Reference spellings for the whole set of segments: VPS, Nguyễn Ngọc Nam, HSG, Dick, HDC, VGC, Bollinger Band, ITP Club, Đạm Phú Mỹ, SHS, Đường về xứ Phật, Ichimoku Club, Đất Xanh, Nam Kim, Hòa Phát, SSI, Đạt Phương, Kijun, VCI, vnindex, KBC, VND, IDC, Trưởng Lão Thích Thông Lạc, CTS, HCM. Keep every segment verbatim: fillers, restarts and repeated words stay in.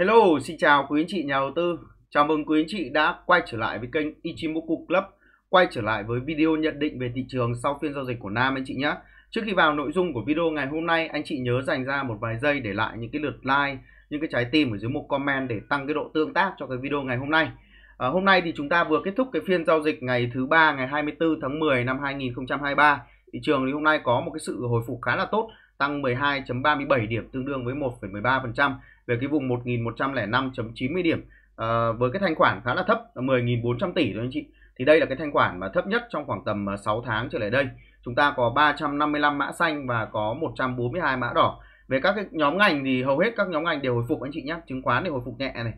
Hello, xin chào quý anh chị nhà đầu tư. Chào mừng quý anh chị đã quay trở lại với kênh Ichimoku Club, quay trở lại với video nhận định về thị trường sau phiên giao dịch của Nam anh chị nhé. Trước khi vào nội dung của video ngày hôm nay, anh chị nhớ dành ra một vài giây để lại những cái lượt like, những cái trái tim ở dưới một comment để tăng cái độ tương tác cho cái video ngày hôm nay. À, hôm nay thì chúng ta vừa kết thúc cái phiên giao dịch ngày thứ ba, ngày hai mươi tư tháng mười năm hai nghìn không trăm hai mươi ba. Thị trường thì hôm nay có một cái sự hồi phục khá là tốt, tăng mười hai phẩy ba mươi bảy điểm tương đương với một phẩy mười ba phần trăm về cái vùng một nghìn một trăm lẻ năm phẩy chín mươi điểm, à, với cái thanh khoản khá là thấp, mười nghìn bốn trăm tỷ thôi anh chị. Thì đây là cái thanh khoản mà thấp nhất trong khoảng tầm sáu tháng trở lại đây. Chúng ta có ba trăm năm mươi lăm mã xanh và có một trăm bốn mươi hai mã đỏ. Về các cái nhóm ngành thì hầu hết các nhóm ngành đều hồi phục anh chị nhé. Chứng khoán thì hồi phục nhẹ này,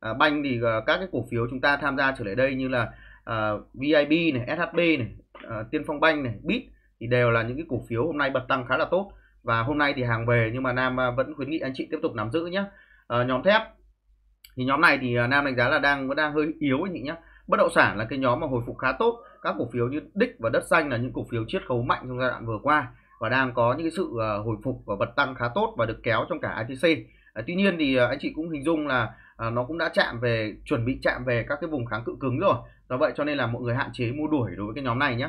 à, banh thì các cái cổ phiếu chúng ta tham gia trở lại đây như là à, vê i bê này, ét hát bê này, à, Tiên Phong Banh này, bê i tê thì đều là những cái cổ phiếu hôm nay bật tăng khá là tốt. Và hôm nay thì hàng về nhưng mà Nam vẫn khuyến nghị anh chị tiếp tục nắm giữ nhé. À, nhóm thép thì nhóm này thì Nam đánh giá là đang vẫn đang hơi yếu anh chị nhé. Bất động sản là cái nhóm mà hồi phục khá tốt. Các cổ phiếu như Dick và Đất Xanh là những cổ phiếu chiết khấu mạnh trong giai đoạn vừa qua và đang có những cái sự hồi phục và bật tăng khá tốt và được kéo trong cả i tê xê. À, tuy nhiên thì anh chị cũng hình dung là à, nó cũng đã chạm về, chuẩn bị chạm về các cái vùng kháng cự cứng rồi. Do vậy cho nên là mọi người hạn chế mua đuổi đối với cái nhóm này nhé.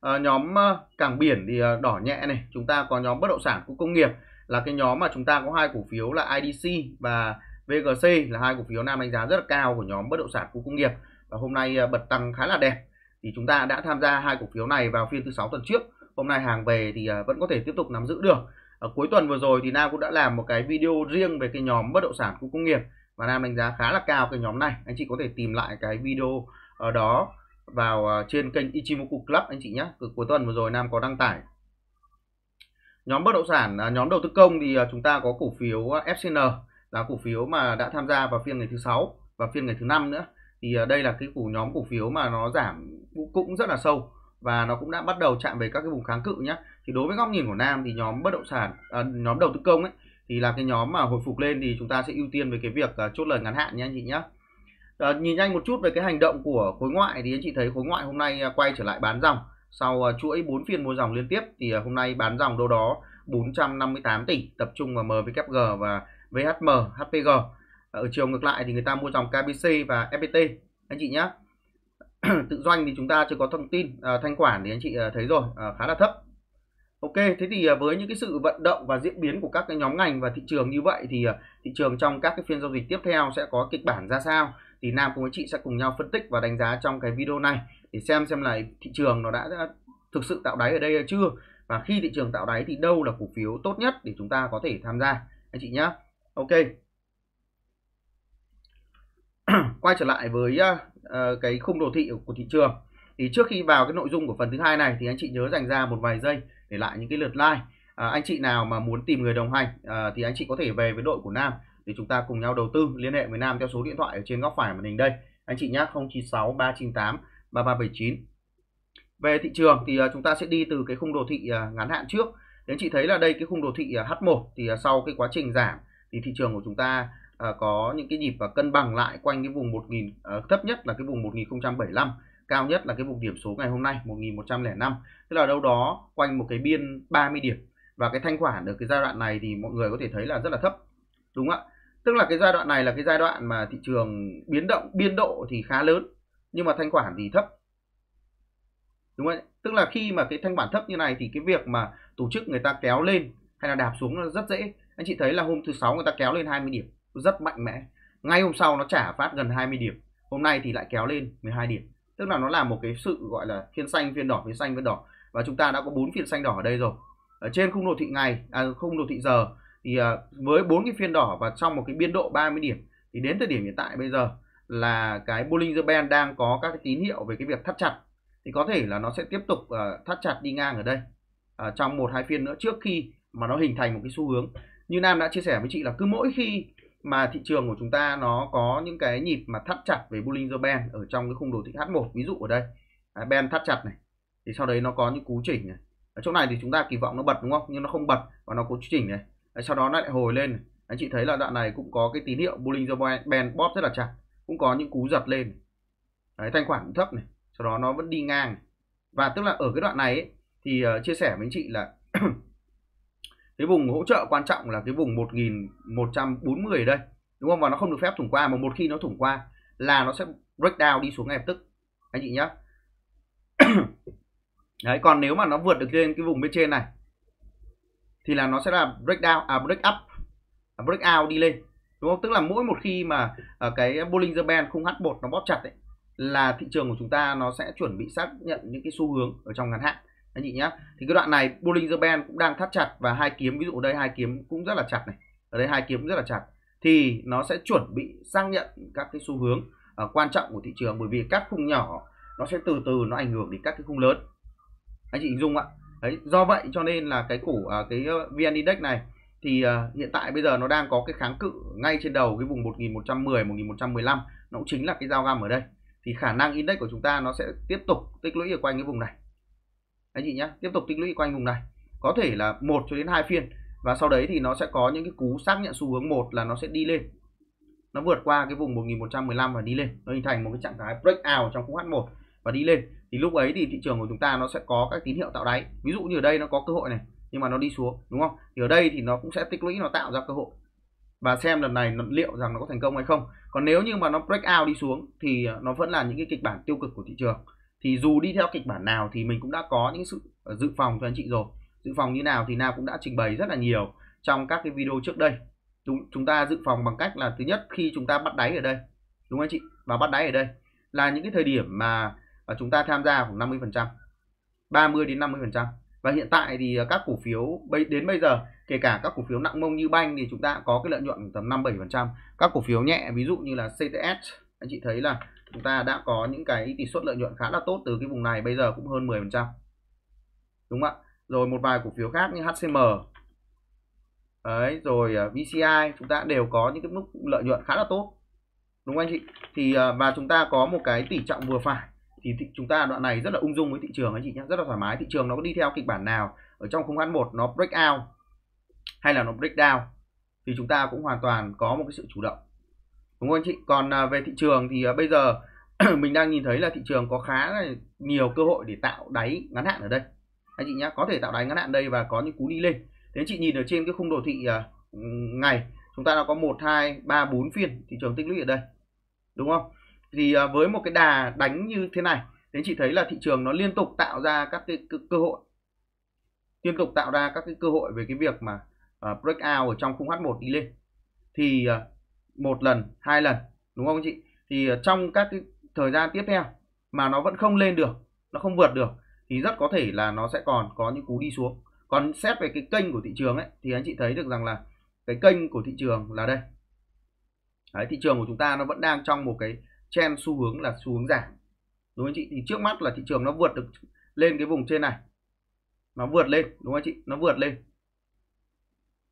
À, nhóm cảng biển thì đỏ nhẹ này. Chúng ta có nhóm bất động sản khu công nghiệp là cái nhóm mà chúng ta có hai cổ phiếu là i đê xê và vê giê xê là hai cổ phiếu Nam đánh giá rất là cao của nhóm bất động sản khu công nghiệp. Và hôm nay bật tăng khá là đẹp. Thì chúng ta đã tham gia hai cổ phiếu này vào phiên thứ sáu tuần trước. Hôm nay hàng về thì vẫn có thể tiếp tục nắm giữ được. Ở cuối tuần vừa rồi thì Nam cũng đã làm một cái video riêng về cái nhóm bất động sản khu công nghiệp và Nam đánh giá khá là cao cái nhóm này. Anh chị có thể tìm lại cái video ở đó vào trên kênh Ichimoku Club anh chị nhé. Từ cuối tuần vừa rồi Nam có đăng tải. Nhóm bất động sản, nhóm đầu tư công thì chúng ta có cổ phiếu ép xê en là cổ phiếu mà đã tham gia vào phiên ngày thứ sáu và phiên ngày thứ năm nữa. Thì đây là cái cổ nhóm cổ phiếu mà nó giảm cũng rất là sâu và nó cũng đã bắt đầu chạm về các cái vùng kháng cự nhé. Thì đối với góc nhìn của Nam thì nhóm bất động sản, à, nhóm đầu tư công ấy thì là cái nhóm mà hồi phục lên thì chúng ta sẽ ưu tiên về cái việc à, chốt lời ngắn hạn nhé anh chị nhé. À, nhìn nhanh một chút về cái hành động của khối ngoại thì anh chị thấy khối ngoại hôm nay quay trở lại bán dòng sau à, chuỗi bốn phiên mua dòng liên tiếp. Thì à, hôm nay bán dòng đâu đó bốn trăm năm mươi tám tỷ tập trung vào em vê giê và vê hát em, hát pê giê. Ở chiều ngược lại thì người ta mua dòng ca bê xê và ép pê tê anh chị nhé. Tự doanh thì chúng ta chưa có thông tin, à, thanh khoản thì anh chị thấy rồi, à, khá là thấp. Ok, thế thì với những cái sự vận động và diễn biến của các cái nhóm ngành và thị trường như vậy thì thị trường trong các cái phiên giao dịch tiếp theo sẽ có kịch bản ra sao thì Nam cùng anh chị sẽ cùng nhau phân tích và đánh giá trong cái video này để xem xem là thị trường nó đã thực sự tạo đáy ở đây hay chưa, và khi thị trường tạo đáy thì đâu là cổ phiếu tốt nhất để chúng ta có thể tham gia anh chị nhé. Ok, quay trở lại với uh, cái khung đồ thị của thị trường. Thì trước khi vào cái nội dung của phần thứ hai này thì anh chị nhớ dành ra một vài giây để lại những cái lượt like. À, anh chị nào mà muốn tìm người đồng hành à, thì anh chị có thể về với đội của Nam để chúng ta cùng nhau đầu tư. Liên hệ với Nam theo số điện thoại ở trên góc phải màn hình đây anh chị nhé, không chín sáu ba chín tám ba ba bảy chín. Về thị trường thì uh, chúng ta sẽ đi từ cái khung đồ thị uh, ngắn hạn trước. Thì anh chị thấy là đây cái khung đồ thị uh, H một thì uh, sau cái quá trình giảm thì thị trường của chúng ta À, có những cái nhịp và cân bằng lại quanh cái vùng một nghìn, à, thấp nhất là cái vùng một nghìn không trăm bảy mươi lăm, cao nhất là cái vùng điểm số ngày hôm nay một nghìn một trăm lẻ năm, tức là đâu đó quanh một cái biên ba mươi điểm. Và cái thanh khoản ở cái giai đoạn này thì mọi người có thể thấy là rất là thấp, đúng không ạ? Tức là cái giai đoạn này là cái giai đoạn mà thị trường biến động, biên độ thì khá lớn nhưng mà thanh khoản thì thấp, đúng không ạ? Tức là khi mà cái thanh khoản thấp như này thì cái việc mà tổ chức người ta kéo lên hay là đạp xuống nó rất dễ. Anh chị thấy là hôm thứ sáu người ta kéo lên hai mươi điểm rất mạnh mẽ, ngay hôm sau nó trả phát gần hai mươi điểm, hôm nay thì lại kéo lên mười hai điểm. Tức là nó là một cái sự gọi là phiên xanh phiên đỏ, phiên xanh phiên đỏ, và chúng ta đã có bốn phiên xanh đỏ ở đây rồi. Ở trên khung đồ thị ngày, à, khung đồ thị giờ thì à, với bốn cái phiên đỏ và trong một cái biên độ ba mươi điểm thì đến thời điểm hiện tại bây giờ là cái Bollinger Band đang có các cái tín hiệu về cái việc thắt chặt, thì có thể là nó sẽ tiếp tục à, thắt chặt đi ngang ở đây à, trong một hai phiên nữa trước khi mà nó hình thành một cái xu hướng. Như Nam đã chia sẻ với chị là cứ mỗi khi mà thị trường của chúng ta nó có những cái nhịp mà thắt chặt về Bollinger Band ở trong cái khung đồ thị H một, ví dụ ở đây à, band thắt chặt này, thì sau đấy nó có những cú chỉnh này. Ở chỗ này thì chúng ta kỳ vọng nó bật đúng không, nhưng nó không bật và nó có chỉnh này à, sau đó nó lại hồi lên này. Anh chị thấy là đoạn này cũng có cái tín hiệu Bollinger Band bóp rất là chặt, cũng có những cú giật lên đấy, thanh khoản cũng thấp này, sau đó nó vẫn đi ngang này. Và tức là ở cái đoạn này ấy, thì uh, chia sẻ với anh chị là cái vùng hỗ trợ quan trọng là cái vùng một nghìn một trăm bốn mươi ở đây. đúng không, và nó không được phép thủng qua, mà một khi nó thủng qua là nó sẽ break down đi xuống ngay lập tức anh chị nhé. Đấy, còn nếu mà nó vượt được lên cái vùng bên trên này thì là nó sẽ là break down, à break up, break out đi lên, đúng không? Tức là mỗi một khi mà ở cái Bollinger Band khung H một nó bóp chặt ấy, là thị trường của chúng ta nó sẽ chuẩn bị xác nhận những cái xu hướng ở trong ngắn hạn anh chị nhé. Thì cái đoạn này Bollinger Band cũng đang thắt chặt và hai kiếm, ví dụ ở đây hai kiếm cũng rất là chặt này, ở đây hai kiếm cũng rất là chặt, thì nó sẽ chuẩn bị xác nhận các cái xu hướng uh, quan trọng của thị trường, bởi vì các khung nhỏ nó sẽ từ từ nó ảnh hưởng đến các cái khung lớn anh chị hình dung ạ. Đấy, do vậy cho nên là cái cổ uh, cái vê en Index này thì uh, hiện tại bây giờ nó đang có cái kháng cự ngay trên đầu cái vùng một nghìn một trăm mười, một nghìn một trăm mười lăm, nó cũng chính là cái giao găm ở đây, thì khả năng index của chúng ta nó sẽ tiếp tục tích lũy ở quanh cái vùng này anh chị nhé, tiếp tục tích lũy quanh vùng này có thể là một cho đến hai phiên, và sau đấy thì nó sẽ có những cái cú xác nhận xu hướng. Một là nó sẽ đi lên, nó vượt qua cái vùng một nghìn một trăm mười lăm và đi lên, nó hình thành một cái trạng thái breakout trong khung H một và đi lên, thì lúc ấy thì thị trường của chúng ta nó sẽ có các tín hiệu tạo đáy, ví dụ như ở đây nó có cơ hội này nhưng mà nó đi xuống, đúng không, thì ở đây thì nó cũng sẽ tích lũy, nó tạo ra cơ hội và xem lần này nó, liệu rằng nó có thành công hay không. Còn nếu như mà nó breakout đi xuống thì nó vẫn là những cái kịch bản tiêu cực của thị trường, thì dù đi theo kịch bản nào thì mình cũng đã có những sự dự phòng cho anh chị rồi. Dự phòng như nào thì Nam cũng đã trình bày rất là nhiều trong các cái video trước đây. Chúng ta dự phòng bằng cách là thứ nhất, khi chúng ta bắt đáy ở đây, đúng không anh chị, và bắt đáy ở đây là những cái thời điểm mà chúng ta tham gia khoảng năm mươi phần trăm, ba mươi đến năm mươi phần trăm. Và hiện tại thì các cổ phiếu đến bây giờ, kể cả các cổ phiếu nặng mông như banh thì chúng ta có cái lợi nhuận tầm năm bảy phần trăm. Các cổ phiếu nhẹ ví dụ như là xê tê ét, anh chị thấy là chúng ta đã có những cái tỷ suất lợi nhuận khá là tốt từ cái vùng này, bây giờ cũng hơn mười phần trăm. Đúng không ạ? Rồi một vài cổ phiếu khác như hát xê em, đấy, rồi vê xê i chúng ta đều có những cái mức lợi nhuận khá là tốt, đúng không anh chị? Thì và chúng ta có một cái tỷ trọng vừa phải, thì chúng ta đoạn này rất là ung dung với thị trường anh chị nhé, rất là thoải mái. Thị trường nó có đi theo kịch bản nào ở trong khung H một, nó break out hay là nó break down thì chúng ta cũng hoàn toàn có một cái sự chủ động, đúng không anh chị? Còn về thị trường thì bây giờ mình đang nhìn thấy là thị trường có khá là nhiều cơ hội để tạo đáy ngắn hạn ở đây anh chị nhé, có thể tạo đáy ngắn hạn đây và có những cú đi lên. Thế chị nhìn ở trên cái khung đồ thị uh, ngày chúng ta đã có một, hai, ba, bốn phiên thị trường tích lũy ở đây, đúng không? Thì uh, với một cái đà đánh như thế này, thế chị thấy là thị trường nó liên tục tạo ra các cái cơ hội, liên tục tạo ra các cái cơ hội về cái việc mà uh, breakout ở trong khung H một đi lên, thì uh, một lần, hai lần, đúng không anh chị? Thì uh, trong các cái thời gian tiếp theo mà nó vẫn không lên được, nó không vượt được, thì rất có thể là nó sẽ còn có những cú đi xuống. Còn xét về cái kênh của thị trường ấy, thì anh chị thấy được rằng là cái kênh của thị trường là đây. Đấy, thị trường của chúng ta nó vẫn đang trong một cái trend xu hướng là xu hướng giảm, đúng không anh chị? Thì trước mắt là thị trường nó vượt được lên cái vùng trên này, nó vượt lên, đúng không anh chị? Nó vượt lên.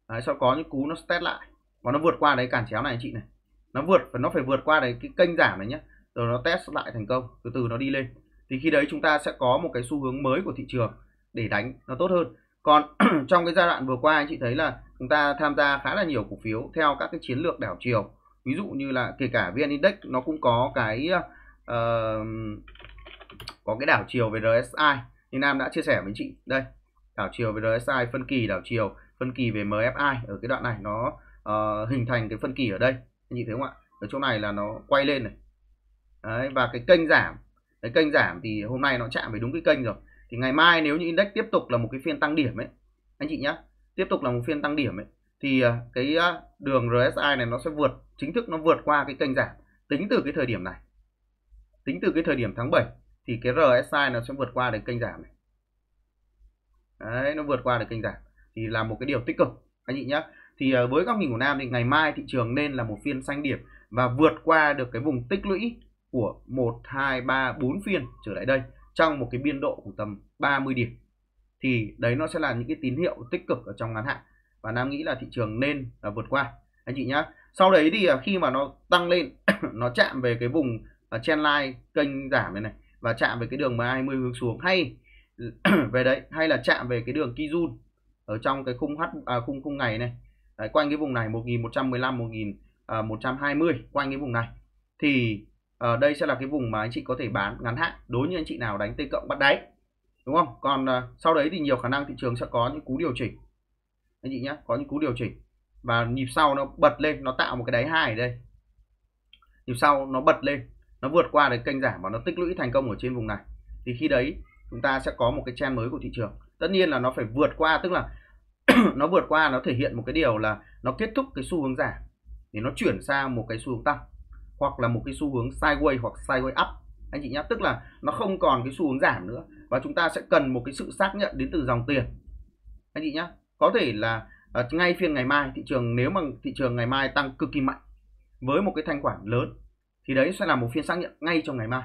Đấy, sau có những cú nó test lại và nó vượt qua đấy cản chéo này anh chị này, nó vượt và nó phải vượt qua đấy cái kênh giảm này nhé, rồi nó test lại thành công, từ từ nó đi lên. Thì khi đấy chúng ta sẽ có một cái xu hướng mới của thị trường để đánh nó tốt hơn. Còn trong cái giai đoạn vừa qua anh chị thấy là chúng ta tham gia khá là nhiều cổ phiếu theo các cái chiến lược đảo chiều. Ví dụ như là kể cả vê en Index nó cũng có cái uh, có cái đảo chiều về rờ ét i. Như Nam đã chia sẻ với chị đây, đảo chiều về rờ ét i, phân kỳ đảo chiều, phân kỳ về em ép i ở cái đoạn này nó uh, hình thành cái phân kỳ ở đây. Anh chị thấy không ạ? Ở chỗ này là nó quay lên này. Đấy, và cái kênh giảm, cái kênh giảm thì hôm nay nó chạm về đúng cái kênh rồi. Thì ngày mai nếu như index tiếp tục là một cái phiên tăng điểm ấy anh chị nhá, tiếp tục là một phiên tăng điểm ấy, thì cái đường rờ ét i này nó sẽ vượt, chính thức nó vượt qua cái kênh giảm. Tính từ cái thời điểm này, tính từ cái thời điểm tháng bảy thì cái rờ ét i nó sẽ vượt qua được kênh giảm này. Đấy, nó vượt qua được kênh giảm thì là một cái điều tích cực anh chị nhá. Thì với góc nhìn của Nam thì ngày mai thị trường nên là một phiên xanh điểm và vượt qua được cái vùng tích lũy của một, hai, ba, bốn phiên trở lại đây trong một cái biên độ của tầm ba mươi điểm, thì đấy nó sẽ là những cái tín hiệu tích cực ở trong ngắn hạn và Nam nghĩ là thị trường nên là vượt qua anh chị nhá. Sau đấy thì khi mà nó tăng lên nó chạm về cái vùng uh, trendline kênh giảm này này và chạm về cái đường em a hai mươi hướng xuống, hay về đấy, hay là chạm về cái đường Kijun ở trong cái khung h à, khung khung ngày này đấy, quanh cái vùng này một nghìn một trăm mười lăm, một nghìn một trăm hai mươi, quanh cái vùng này thì ở đây sẽ là cái vùng mà anh chị có thể bán ngắn hạn đối như anh chị nào đánh T cộng bắt đáy, đúng không? Còn uh, sau đấy thì nhiều khả năng thị trường sẽ có những cú điều chỉnh anh chị nhé, có những cú điều chỉnh và nhịp sau nó bật lên, nó tạo một cái đáy hai ở đây, nhịp sau nó bật lên, nó vượt qua cái kênh giảm và nó tích lũy thành công ở trên vùng này, thì khi đấy chúng ta sẽ có một cái trend mới của thị trường. Tất nhiên là nó phải vượt qua, tức là nó vượt qua, nó thể hiện một cái điều là nó kết thúc cái xu hướng giảm thì nó chuyển sang một cái xu hướng tăng, hoặc là một cái xu hướng sideways hoặc sideways up anh chị nhá, tức là nó không còn cái xu hướng giảm nữa và chúng ta sẽ cần một cái sự xác nhận đến từ dòng tiền anh chị nhá. Có thể là uh, ngay phiên ngày mai thị trường, nếu mà thị trường ngày mai tăng cực kỳ mạnh với một cái thanh khoản lớn thì đấy sẽ là một phiên xác nhận ngay trong ngày mai,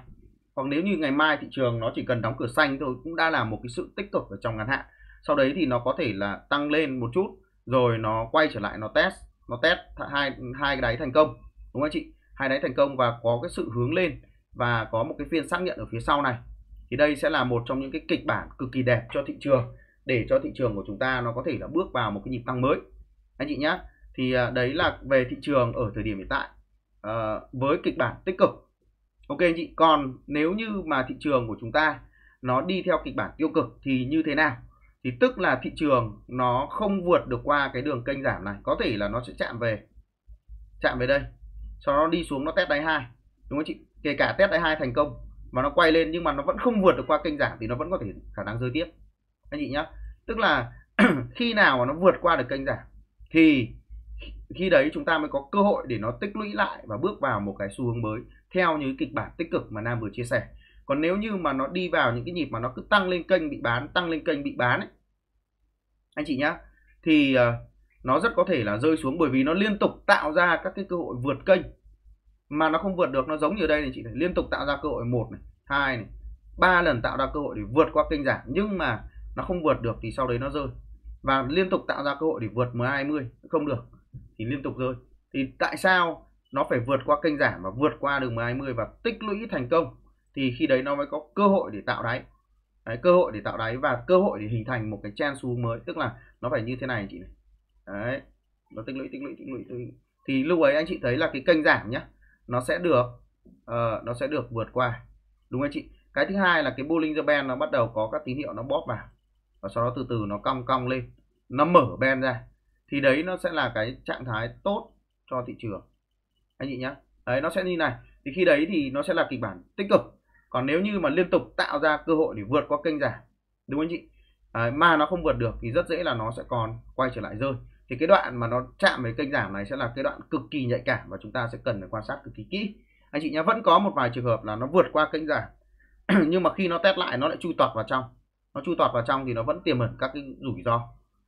hoặc nếu như ngày mai thị trường nó chỉ cần đóng cửa xanh thôi cũng đã là một cái sự tích cực ở trong ngắn hạn. Sau đấy thì nó có thể là tăng lên một chút rồi nó quay trở lại, nó test nó test hai hai cái đáy thành công, đúng không chị? Hai đáy thành công và có cái sự hướng lên và có một cái phiên xác nhận ở phía sau này, thì đây sẽ là một trong những cái kịch bản cực kỳ đẹp cho thị trường, để cho thị trường của chúng ta nó có thể là bước vào một cái nhịp tăng mới anh chị nhá. Thì đấy là về thị trường ở thời điểm hiện tại à, với kịch bản tích cực, ok anh chị. Còn nếu như mà thị trường của chúng ta nó đi theo kịch bản tiêu cực thì như thế nào? Thì tức là thị trường nó không vượt được qua cái đường kênh giảm này, có thể là nó sẽ chạm về chạm về đây, sau đó đi xuống nó test đáy hai, đúng không chị? Kể cả test đáy hai thành công và nó quay lên nhưng mà nó vẫn không vượt được qua kênh giảm thì nó vẫn có thể khả năng rơi tiếp anh chị nhá. Tức là khi nào mà nó vượt qua được kênh giảm thì khi đấy chúng ta mới có cơ hội để nó tích lũy lại và bước vào một cái xu hướng mới theo những kịch bản tích cực mà Nam vừa chia sẻ. Còn nếu như mà nó đi vào những cái nhịp mà nó cứ tăng lên kênh bị bán, tăng lên kênh bị bán ấy, anh chị nhá, thì nó rất có thể là rơi xuống, bởi vì nó liên tục tạo ra các cái cơ hội vượt kênh mà nó không vượt được. Nó giống như đây này chị này, liên tục tạo ra cơ hội một này, hai này, ba lần tạo ra cơ hội để vượt qua kênh giảm nhưng mà nó không vượt được thì sau đấy nó rơi, và liên tục tạo ra cơ hội để vượt mười hai mươi không được thì liên tục rơi. Thì tại sao nó phải vượt qua kênh giảm và vượt qua đường mười hai mươi và tích lũy thành công thì khi đấy nó mới có cơ hội để tạo đáy. Đấy, cơ hội để tạo đáy và cơ hội để hình thành một cái trend xu hướng mới, tức là nó phải như thế này chị này. Đấy, nó tích lũy tích lũy tích lũy, tích lũy. Thì lúc ấy anh chị thấy là cái kênh giảm nhá, nó sẽ được uh, nó sẽ được vượt qua, đúng không anh chị? Cái thứ hai là cái Bollinger Band nó bắt đầu có các tín hiệu nó bóp vào và sau đó từ từ nó cong cong lên, nó mở band ra, thì đấy nó sẽ là cái trạng thái tốt cho thị trường anh chị nhá. Đấy, nó sẽ như này, thì khi đấy thì nó sẽ là kịch bản tích cực. Còn nếu như mà liên tục tạo ra cơ hội để vượt qua kênh giảm, đúng không anh chị? Đấy, mà nó không vượt được thì rất dễ là nó sẽ còn quay trở lại rơi. Thì cái đoạn mà nó chạm với kênh giảm này sẽ là cái đoạn cực kỳ nhạy cảm và chúng ta sẽ cần phải quan sát cực kỳ kỹ anh chị nhá. Vẫn có một vài trường hợp là nó vượt qua kênh giảm nhưng mà khi nó test lại nó lại chui tọt vào trong, nó chui tọt vào trong thì nó vẫn tiềm ẩn các cái rủi ro.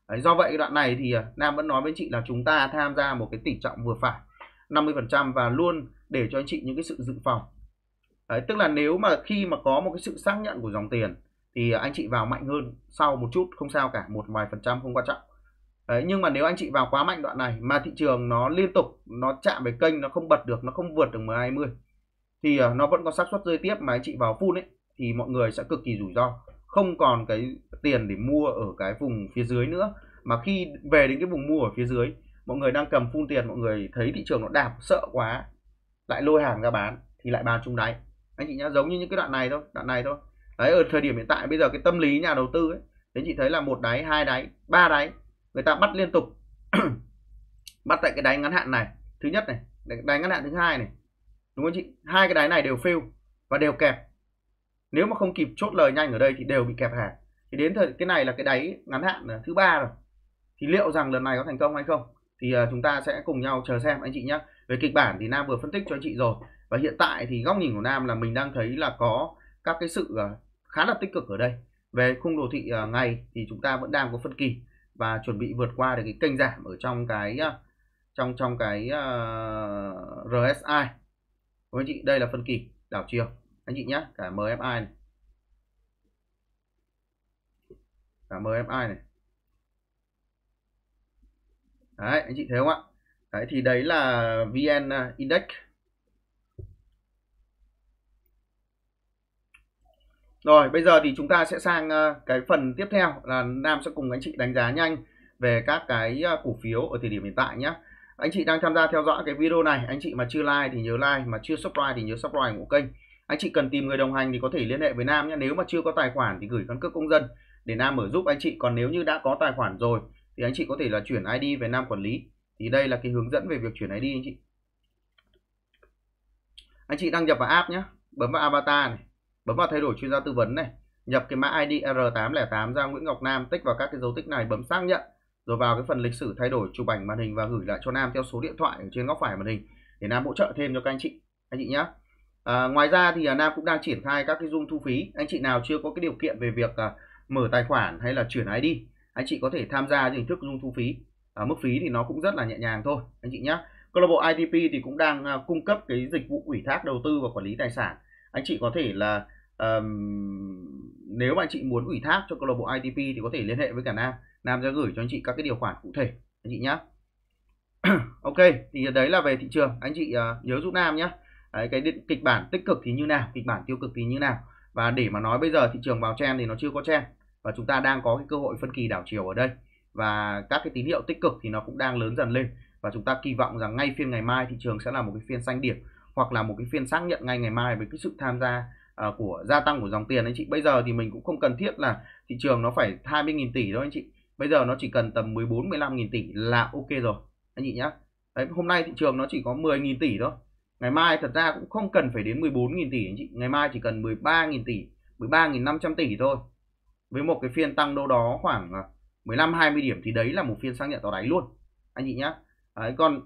Đấy, do vậy đoạn này thì Nam vẫn nói với anh chị là chúng ta tham gia một cái tỷ trọng vừa phải năm mươi phần trăm và luôn để cho anh chị những cái sự dự phòng. Đấy, tức là nếu mà khi mà có một cái sự xác nhận của dòng tiền thì anh chị vào mạnh hơn sau một chút không sao cả, một vài phần trăm không quan trọng. Đấy, nhưng mà nếu anh chị vào quá mạnh đoạn này mà thị trường nó liên tục nó chạm về kênh, nó không bật được, nó không vượt được mười hai mươi thì nó vẫn có xác suất rơi tiếp, mà anh chị vào full ấy thì mọi người sẽ cực kỳ rủi ro, không còn cái tiền để mua ở cái vùng phía dưới nữa. Mà khi về đến cái vùng mua ở phía dưới, mọi người đang cầm full tiền, mọi người thấy thị trường nó đạp sợ quá lại lôi hàng ra bán thì lại bán trúng đáy anh chị nhá, giống như những cái đoạn này thôi, đoạn này thôi. Đấy, ở thời điểm hiện tại bây giờ cái tâm lý nhà đầu tư ấy, anh chị thấy là một đáy, hai đáy, ba đáy, người ta bắt liên tục bắt tại cái đáy ngắn hạn này, thứ nhất này, đáy ngắn hạn thứ hai này, đúng không chị? Hai cái đáy này đều fail và đều kẹp, nếu mà không kịp chốt lời nhanh ở đây thì đều bị kẹp hàng. Thì đến thời cái này là cái đáy ngắn hạn thứ ba rồi, thì liệu rằng lần này có thành công hay không thì chúng ta sẽ cùng nhau chờ xem anh chị nhé. Về kịch bản thì Nam vừa phân tích cho anh chị rồi, và hiện tại thì góc nhìn của Nam là mình đang thấy là có các cái sự khá là tích cực ở đây. Về khung đồ thị ngày thì chúng ta vẫn đang có phân kỳ và chuẩn bị vượt qua được cái kênh giảm ở trong cái trong trong cái uh, rờ ét i. Với anh chị đây là phân kỳ đảo chiều anh chị nhé, cả em ép i này, cả em ép i này. Đấy, anh chị thấy không ạ? Đấy, thì đấy là vê en Index. Rồi, bây giờ thì chúng ta sẽ sang cái phần tiếp theo là Nam sẽ cùng anh chị đánh giá nhanh về các cái cổ phiếu ở thời điểm hiện tại nhé. Anh chị đang tham gia theo dõi cái video này, anh chị mà chưa like thì nhớ like, mà chưa subscribe thì nhớ subscribe của kênh. Anh chị cần tìm người đồng hành thì có thể liên hệ với Nam nhé. Nếu mà chưa có tài khoản thì gửi căn cước công dân để Nam mở giúp anh chị. Còn nếu như đã có tài khoản rồi thì anh chị có thể là chuyển i đê về Nam quản lý. Thì đây là cái hướng dẫn về việc chuyển i đê anh chị. Anh chị đăng nhập vào app nhé, bấm vào avatar này, bấm vào thay đổi chuyên gia tư vấn này, nhập cái mã i đê R tám không tám ra Nguyễn Ngọc Nam, tích vào các cái dấu tích này, bấm xác nhận, rồi vào cái phần lịch sử thay đổi chụp ảnh màn hình và gửi lại cho Nam theo số điện thoại ở trên góc phải màn hình để Nam hỗ trợ thêm cho các anh chị, anh chị nhé. À, ngoài ra thì Nam cũng đang triển khai các cái zoom thu phí. Anh chị nào chưa có cái điều kiện về việc à, mở tài khoản hay là chuyển i đê, anh chị có thể tham gia hình thức zoom thu phí. À, mức phí thì nó cũng rất là nhẹ nhàng thôi anh chị nhé. Câu lạc bộ i tê pê thì cũng đang à, cung cấp cái dịch vụ ủy thác đầu tư và quản lý tài sản. Anh chị có thể là um, nếu mà anh chị muốn ủy thác cho câu lạc bộ i tê pê thì có thể liên hệ với cả Nam. Nam sẽ gửi cho anh chị các cái điều khoản cụ thể anh chị nhé. Ok, thì đấy là về thị trường. Anh chị uh, nhớ giúp Nam nhé. Đấy, cái kịch bản tích cực thì như nào, kịch bản tiêu cực thì như nào. Và để mà nói bây giờ thị trường vào trend thì nó chưa có trend, và chúng ta đang có cái cơ hội phân kỳ đảo chiều ở đây, và các cái tín hiệu tích cực thì nó cũng đang lớn dần lên, và chúng ta kỳ vọng rằng ngay phiên ngày mai thị trường sẽ là một cái phiên xanh điểm, hoặc là một cái phiên xác nhận ngay ngày mai với cái sự tham gia uh, của gia tăng của dòng tiền anh chị. Bây giờ thì mình cũng không cần thiết là thị trường nó phải hai mươi nghìn tỷ đâu anh chị. Bây giờ nó chỉ cần tầm mười bốn mười lăm nghìn tỷ là ok rồi anh chị nhé. Đấy, hôm nay thị trường nó chỉ có mười nghìn tỷ thôi. Ngày mai thật ra cũng không cần phải đến mười bốn nghìn tỷ anh chị. Ngày mai chỉ cần mười ba nghìn tỷ, mười ba nghìn năm trăm tỷ thôi. Với một cái phiên tăng đâu đó khoảng mười lăm hai mươi điểm thì đấy là một phiên xác nhận vào đáy luôn anh chị nhé. Đấy, còn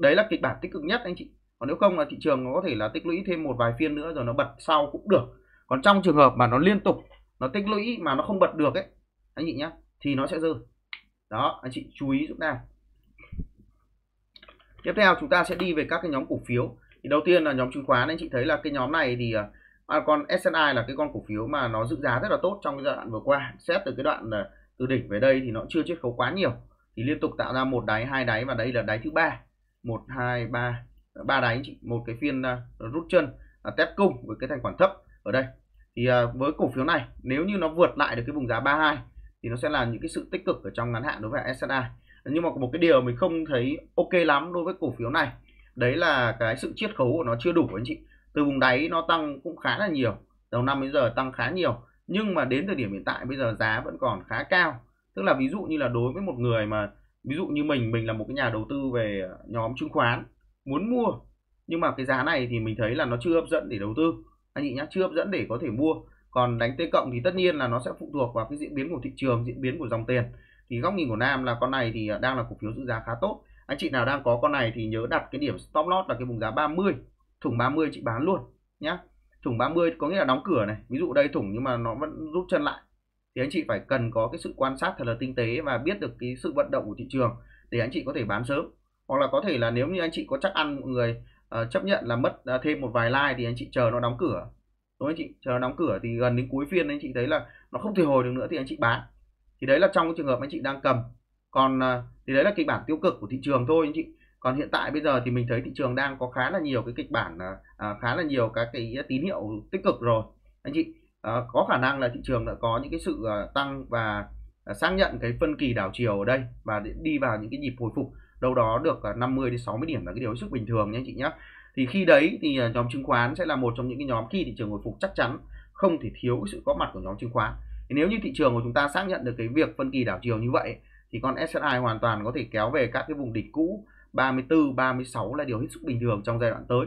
đấy là kịch bản tích cực nhất anh chị. Còn nếu không là thị trường nó có thể là tích lũy thêm một vài phiên nữa rồi nó bật sau cũng được. Còn trong trường hợp mà nó liên tục nó tích lũy mà nó không bật được ấy anh chị nhé, thì nó sẽ rơi. Đó, anh chị chú ý giúp Nam. Tiếp theo chúng ta sẽ đi về các cái nhóm cổ phiếu. Thì đầu tiên là nhóm chứng khoán. Anh chị thấy là cái nhóm này thì à, con ét ét i là cái con cổ phiếu mà nó giữ giá rất là tốt trong cái giai đoạn vừa qua. Xét từ cái đoạn từ đỉnh về đây thì nó chưa chiết khấu quá nhiều, thì liên tục tạo ra một đáy, hai đáy, và đây là đáy thứ ba, một hai ba ba đáy anh chị. Một cái phiên uh, rút chân uh, test cung với cái thanh khoản thấp ở đây. Thì uh, với cổ phiếu này nếu như nó vượt lại được cái vùng giá ba mươi hai thì nó sẽ là những cái sự tích cực ở trong ngắn hạn đối với ét ét i. Nhưng mà một cái điều mình không thấy ok lắm đối với cổ phiếu này, đấy là cái sự chiết khấu của nó chưa đủ anh chị. Từ vùng đáy nó tăng cũng khá là nhiều, đầu năm đến giờ tăng khá nhiều, nhưng mà đến thời điểm hiện tại bây giờ giá vẫn còn khá cao. Tức là ví dụ như là đối với một người mà ví dụ như mình, mình là một cái nhà đầu tư về nhóm chứng khoán muốn mua, nhưng mà cái giá này thì mình thấy là nó chưa hấp dẫn để đầu tư anh chị nhá, chưa hấp dẫn để có thể mua. Còn đánh tê cộng thì tất nhiên là nó sẽ phụ thuộc vào cái diễn biến của thị trường, diễn biến của dòng tiền. Thì góc nhìn của Nam là con này thì đang là cổ phiếu giữ giá khá tốt. Anh chị nào đang có con này thì nhớ đặt cái điểm stop loss là cái vùng giá ba mươi, thủng ba mươi chị bán luôn nhá. Thủng ba mươi có nghĩa là đóng cửa này, ví dụ đây thủng nhưng mà nó vẫn rút chân lại, thì anh chị phải cần có cái sự quan sát thật là tinh tế và biết được cái sự vận động của thị trường để anh chị có thể bán sớm. Hoặc là có thể là nếu như anh chị có chắc ăn mọi người uh, chấp nhận là mất uh, thêm một vài like thì anh chị chờ nó đóng cửa. Đúng anh chị, chờ nó đóng cửa thì gần đến cuối phiên anh chị thấy là nó không thể hồi được nữa thì anh chị bán. Thì đấy là trong cái trường hợp anh chị đang cầm. Còn thì đấy là kịch bản tiêu cực của thị trường thôi anh chị. Còn hiện tại bây giờ thì mình thấy thị trường đang có khá là nhiều cái kịch bản, à, khá là nhiều các cái tín hiệu tích cực rồi anh chị. À, có khả năng là thị trường đã có những cái sự tăng và xác nhận cái phân kỳ đảo chiều ở đây, và đi vào những cái nhịp hồi phục đâu đó được năm mươi đến sáu mươi điểm là cái điều hết sức bình thường nha anh chị nhé. Thì khi đấy thì nhóm chứng khoán sẽ là một trong những cái nhóm khi thị trường hồi phục chắc chắn không thể thiếu sự có mặt của nhóm chứng khoán. Nếu như thị trường của chúng ta xác nhận được cái việc phân kỳ đảo chiều như vậy thì con ét ét i hoàn toàn có thể kéo về các cái vùng đỉnh cũ ba mươi tư, ba mươi sáu là điều hết sức bình thường trong giai đoạn tới.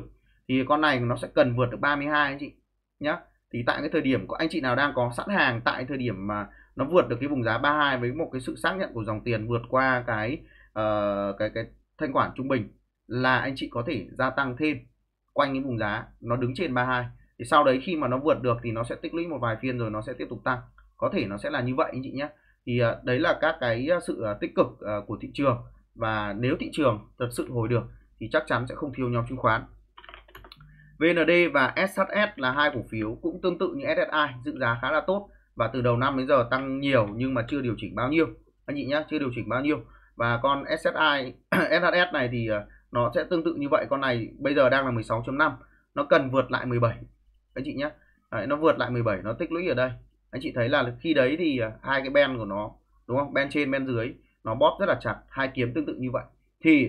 Thì con này nó sẽ cần vượt được ba mươi hai anh chị nhá. Thì tại cái thời điểm của anh chị nào đang có sẵn hàng tại thời điểm mà nó vượt được cái vùng giá ba mươi hai với một cái sự xác nhận của dòng tiền vượt qua cái uh, cái cái thanh khoản trung bình là anh chị có thể gia tăng thêm quanh những vùng giá nó đứng trên ba mươi hai. Thì sau đấy khi mà nó vượt được thì nó sẽ tích lũy một vài phiên rồi nó sẽ tiếp tục tăng. Có thể nó sẽ là như vậy anh chị nhé. Thì đấy là các cái sự tích cực của thị trường. Và nếu thị trường thật sự hồi được thì chắc chắn sẽ không thiếu nhóm chứng khoán. vê en đê và ét hát ét là hai cổ phiếu cũng tương tự như ét ét i, giữ giá khá là tốt. Và từ đầu năm đến giờ tăng nhiều nhưng mà chưa điều chỉnh bao nhiêu anh chị nhé, chưa điều chỉnh bao nhiêu. Và con ét hát i, ét hát ét này thì nó sẽ tương tự như vậy. Con này bây giờ đang là mười sáu chấm năm, nó cần vượt lại mười bảy anh chị nhé. Đấy, nó vượt lại mười bảy, nó tích lũy ở đây. Anh chị thấy là khi đấy thì hai cái ben của nó, đúng không? Ben trên, ben dưới, nó bóp rất là chặt, hai kiếm tương tự như vậy. Thì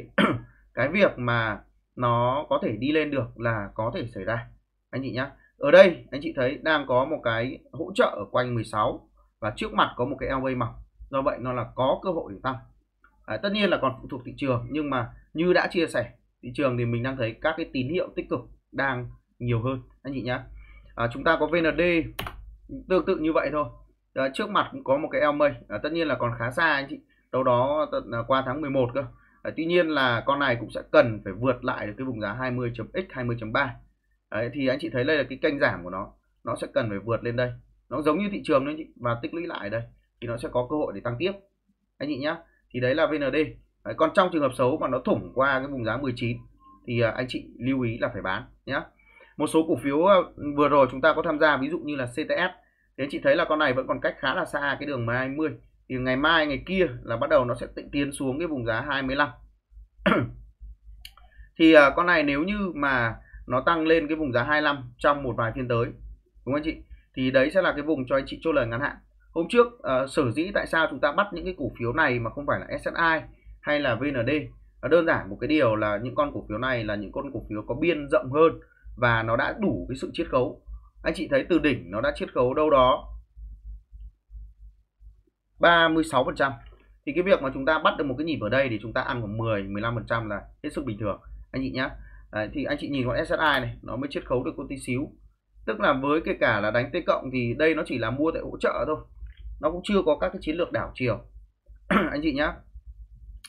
cái việc mà nó có thể đi lên được là có thể xảy ra, anh chị nhá. Ở đây, anh chị thấy đang có một cái hỗ trợ ở quanh mười sáu và trước mặt có một cái lờ vê mỏng. Do vậy nó là có cơ hội để tăng. à, tất nhiên là còn phụ thuộc thị trường, nhưng mà như đã chia sẻ thị trường thì mình đang thấy các cái tín hiệu tích cực đang nhiều hơn anh chị nhé. À, chúng ta có vê en đê tương tự như vậy thôi. À, trước mặt cũng có một cái eo mây, à, tất nhiên là còn khá xa anh chị, đâu đó tận qua tháng mười một cơ. À, tuy nhiên là con này cũng sẽ cần phải vượt lại được cái vùng giá hai mươi chấm x hai mươi chấm ba. Đấy, thì anh chị thấy đây là cái kênh giảm của nó, nó sẽ cần phải vượt lên đây, nó giống như thị trường đấy anh chị, và tích lũy lại đây thì nó sẽ có cơ hội để tăng tiếp anh chị nhá. Thì đấy là vê en đê. Đấy, còn trong trường hợp xấu mà nó thủng qua cái vùng giá mười chín thì anh chị lưu ý là phải bán nhá. Một số cổ phiếu vừa rồi chúng ta có tham gia ví dụ như là xê tê ét, thì anh chị thấy là con này vẫn còn cách khá là xa cái đường M hai mươi, thì ngày mai ngày kia là bắt đầu nó sẽ tiến xuống cái vùng giá hai mươi lăm. Thì con này nếu như mà nó tăng lên cái vùng giá hai mươi lăm trong một vài phiên tới, đúng không anh chị, thì đấy sẽ là cái vùng cho anh chị chốt lời ngắn hạn. Hôm trước uh, sở dĩ tại sao chúng ta bắt những cái cổ phiếu này mà không phải là ét ét i hay là vê en đê, nó đơn giản một cái điều là những con cổ phiếu này là những con cổ phiếu có biên rộng hơn và nó đã đủ cái sự chiết khấu. Anh chị thấy từ đỉnh nó đã chiết khấu đâu đó ba mươi sáu phần trăm, thì cái việc mà chúng ta bắt được một cái nhịp ở đây thì chúng ta ăn khoảng mười đến mười lăm phần trăm là hết sức bình thường anh chị nhé. Đấy, thì anh chị nhìn con ét ét i này nó mới chiết khấu được con tí xíu, tức là với cái cả là đánh T cộng thì đây nó chỉ là mua tại hỗ trợ thôi, nó cũng chưa có các cái chiến lược đảo chiều anh chị nhé.